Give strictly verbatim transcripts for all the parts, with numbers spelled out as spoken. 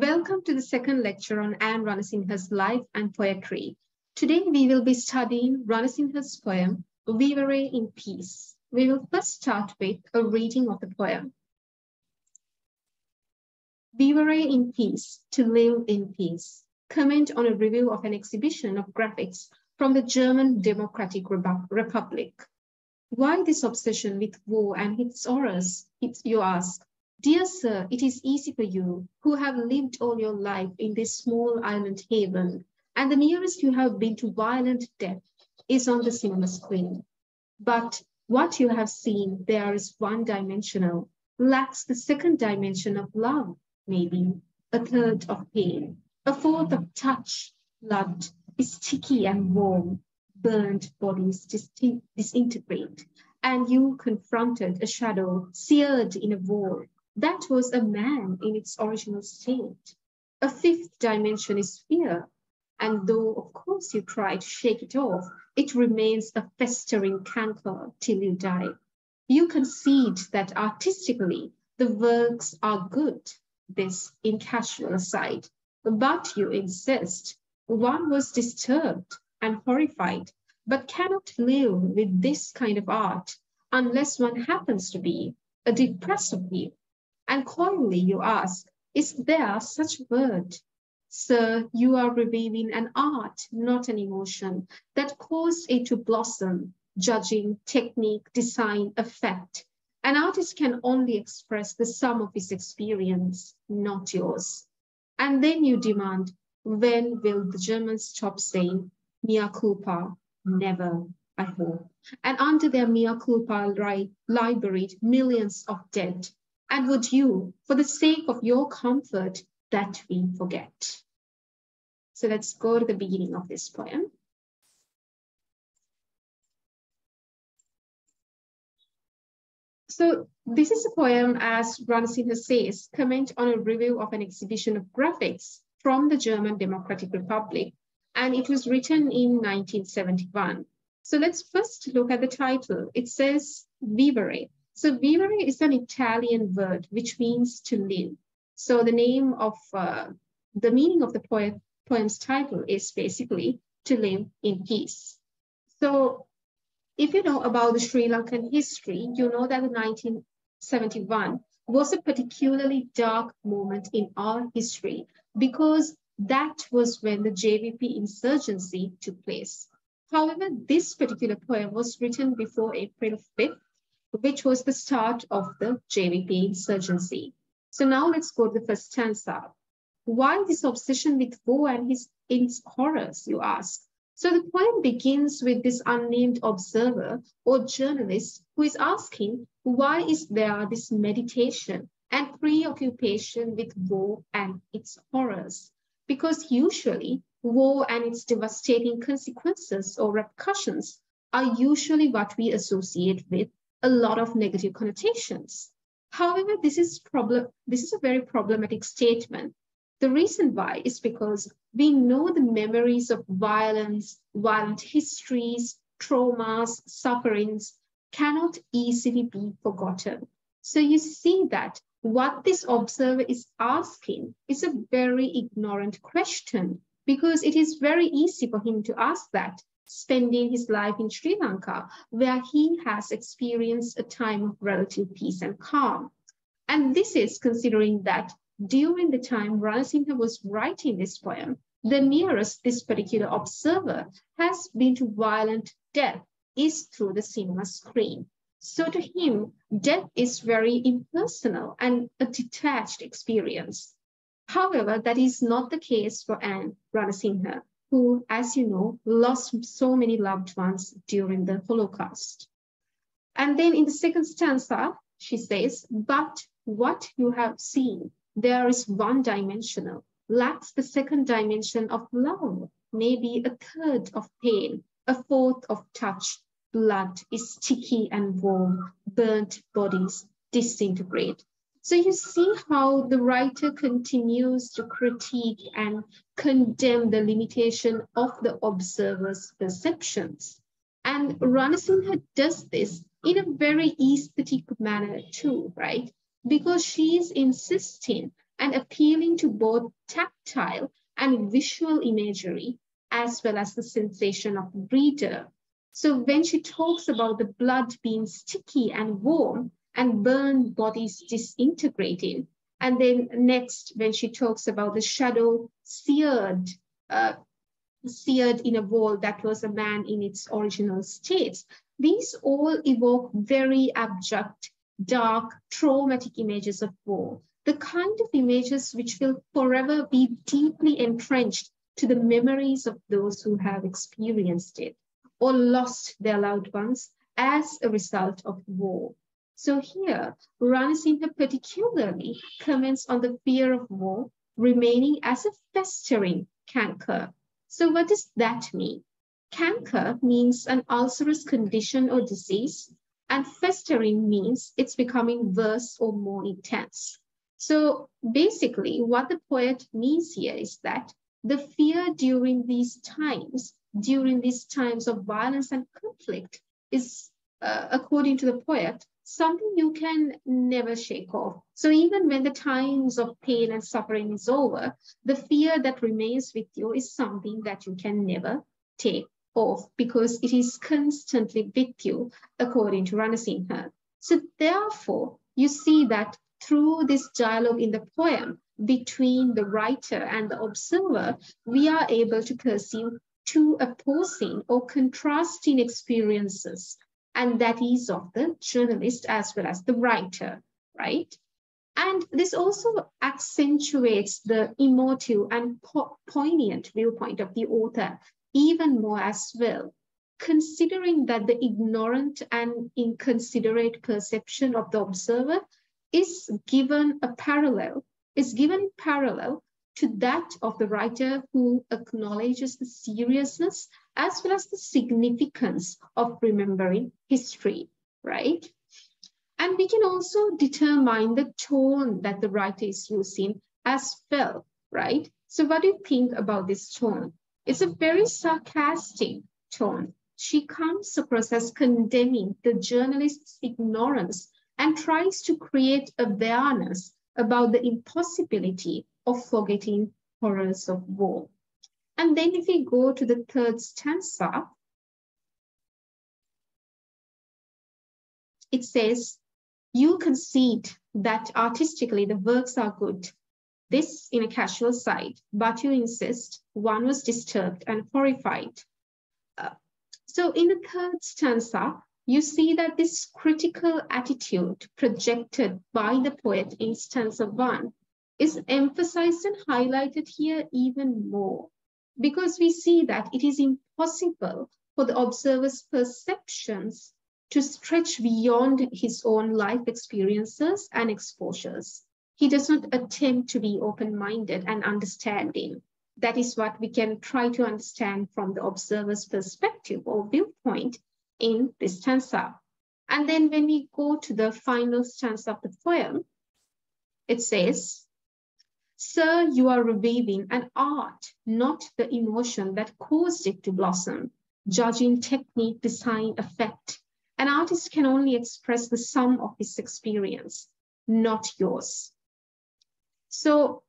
Welcome to the second lecture on Anne Ranasinghe's life and poetry. Today we will be studying Ranasinghe's poem, Vivere in Pace. We will first start with a reading of the poem. Vivere in Pace, to live in peace. Comment on a review of an exhibition of graphics from the German Democratic Republic. Why this obsession with war and its horrors, you ask? Dear sir, it is easy for you, who have lived all your life in this small island haven, and the nearest you have been to violent death is on the cinema screen. But what you have seen there is one-dimensional, lacks the second dimension of love, maybe, a third of pain, a fourth of touch, blood is sticky and warm, burned bodies disintegrate, and you confronted a shadow seared in a wall. That was a man in its original state. A fifth dimension is fear. And though, of course, you try to shake it off, it remains a festering canker till you die. You concede that artistically, the works are good, this in casual aside. But you insist, one was disturbed and horrified, but cannot live with this kind of art unless one happens to be a depressive people. And coyly you ask, is there such a word? Sir, you are reviving an art, not an emotion, that caused it to blossom, judging, technique, design, effect. An artist can only express the sum of his experience, not yours. And then you demand, when will the Germans stop saying, mea culpa? Never, I hope. And under their mea culpa liburied millions of dead. And would you, for the sake of your comfort, that we forget? So let's go to the beginning of this poem. So this is a poem, as Ranasinghe says, comment on a review of an exhibition of graphics from the German Democratic Republic, and it was written in nineteen seventy-one. So let's first look at the title. It says, Vivere. So vivere is an Italian word which means to live. So the name of, uh, the meaning of the poem, poem's title is basically to live in peace. So if you know about the Sri Lankan history, you know that nineteen seventy-one was a particularly dark moment in our history because that was when the J V P insurgency took place. However, this particular poem was written before April fifth, which was the start of the J V P insurgency. So now let's go to the first stanza. Why this obsession with war and his, his horrors, you ask? So the poem begins with this unnamed observer or journalist who is asking, why is there this meditation and preoccupation with war and its horrors? Because usually war and its devastating consequences or repercussions are usually what we associate with a lot of negative connotations. However, this is problem. This is a very problematic statement. The reason why is because we know the memories of violence, violent histories, traumas, sufferings cannot easily be forgotten. So you see that what this observer is asking is a very ignorant question, because it is very easy for him to ask that, spending his life in Sri Lanka, where he has experienced a time of relative peace and calm. And this is considering that during the time Ranasinghe was writing this poem, the nearest this particular observer has been to violent death is through the cinema screen. So to him, death is very impersonal and a detached experience. However, that is not the case for Anne Ranasinghe, who, as you know, lost so many loved ones during the Holocaust. And then in the second stanza, she says, but what you have seen, there is one-dimensional, lacks the second dimension of love, maybe a third of pain, a fourth of touch, blood is sticky and warm, burnt bodies disintegrate. So you see how the writer continues to critique and condemn the limitation of the observer's perceptions. And Ranasinghe does this in a very aesthetic manner too, right? Because she is insisting and appealing to both tactile and visual imagery, as well as the sensation of the reader. So when she talks about the blood being sticky and warm and burned bodies disintegrating, and then next when she talks about the shadow seared, uh, seared in a wall that was a man in its original states, these all evoke very abject, dark, traumatic images of war, the kind of images which will forever be deeply entrenched to the memories of those who have experienced it or lost their loved ones as a result of war. So here, Ranasinghe particularly comments on the fear of war remaining as a festering canker. So what does that mean? Canker means an ulcerous condition or disease, and festering means it's becoming worse or more intense. So basically, what the poet means here is that the fear during these times, during these times of violence and conflict is, uh, according to the poet, something you can never shake off. So even when the times of pain and suffering is over, the fear that remains with you is something that you can never take off because it is constantly with you, according to Ranasinghe. So therefore, you see that through this dialogue in the poem between the writer and the observer, we are able to perceive two opposing or contrasting experiences, and that is of the journalist as well as the writer, right? And this also accentuates the emotive and po poignant viewpoint of the author even more as well, considering that the ignorant and inconsiderate perception of the observer is given a parallel, is given parallel to that of the writer who acknowledges the seriousness as well as the significance of remembering history, right? And we can also determine the tone that the writer is using as well, right? So what do you think about this tone? It's a very sarcastic tone. She comes across as condemning the journalist's ignorance and tries to create awareness about the impossibility of forgetting horrors of war. And then if we go to the third stanza, it says, you concede that artistically the works are good, this in a casual side, but you insist one was disturbed and horrified. Uh, so in the third stanza, you see that this critical attitude projected by the poet in stanza one is emphasized and highlighted here even more, because we see that it is impossible for the observer's perceptions to stretch beyond his own life experiences and exposures. He does not attempt to be open-minded and understanding. That is what we can try to understand from the observer's perspective or viewpoint in this stanza. And then when we go to the final stanza of the poem, it says, sir, you are reviving an art, not the emotion that caused it to blossom. Judging technique, design, effect. An artist can only express the sum of his experience, not yours. So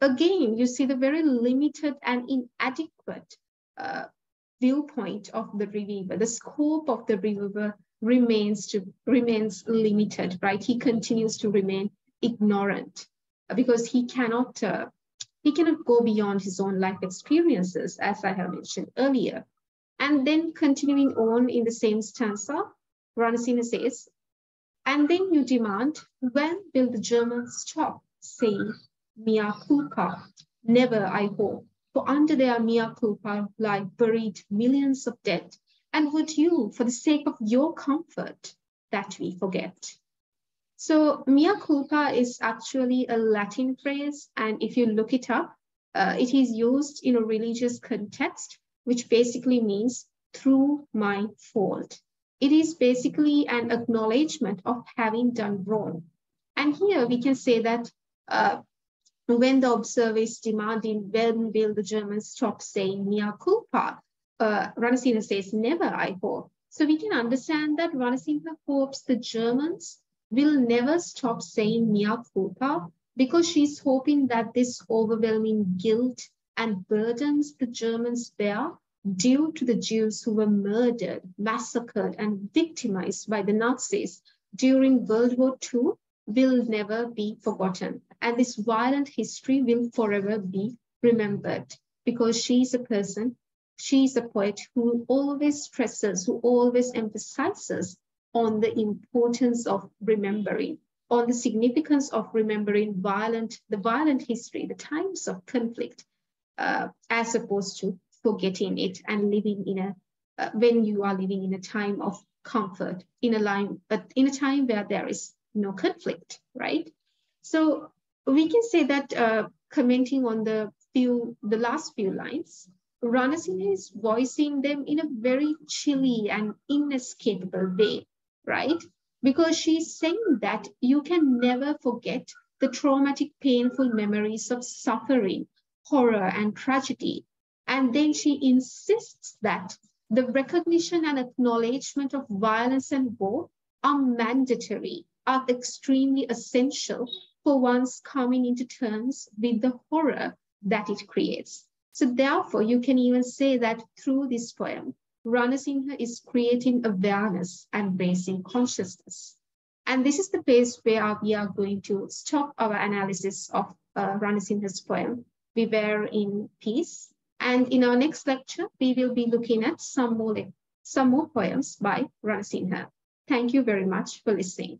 again, you see the very limited and inadequate uh, viewpoint of the reviewer. The scope of the reviewer remains, to, remains limited, right? He continues to remain ignorant, because he cannot, uh, he cannot go beyond his own life experiences, as I have mentioned earlier. And then continuing on in the same stanza, Ranasinghe says, and then you demand, when will the Germans stop saying mea culpa? Never, I hope, for under their mea culpa lie buried millions of dead. And would you, for the sake of your comfort, that we forget? So mea culpa is actually a Latin phrase, and if you look it up, uh, it is used in a religious context, which basically means through my fault. It is basically an acknowledgement of having done wrong. And here we can say that uh, when the observer is demanding, when will the Germans stop saying mea culpa? Uh, Ranasinghe says, never, I hope. So we can understand that Ranasinghe hopes the Germans will never stop saying mea culpa because she's hoping that this overwhelming guilt and burdens the Germans bear due to the Jews who were murdered, massacred, and victimized by the Nazis during World War Two will never be forgotten. And this violent history will forever be remembered, because she's a person, she's a poet who always stresses, who always emphasizes on the importance of remembering, on the significance of remembering violent, the violent history, the times of conflict, uh, as opposed to forgetting it and living in a, uh, when you are living in a time of comfort, in a line, but in a time where there is no conflict, right? So we can say that uh, commenting on the few, the last few lines, Ranasinghe is voicing them in a very chilly and inescapable way, right? Because she's saying that you can never forget the traumatic, painful memories of suffering, horror, and tragedy. And then she insists that the recognition and acknowledgement of violence and war are mandatory, are extremely essential for one's coming into terms with the horror that it creates. So therefore, you can even say that through this poem, Ranasinghe is creating awareness and raising consciousness. And this is the place where we are going to stop our analysis of uh, Ranasinghe's poem, Vivere in Pace. And in our next lecture, we will be looking at some more, some more poems by Ranasinghe. Thank you very much for listening.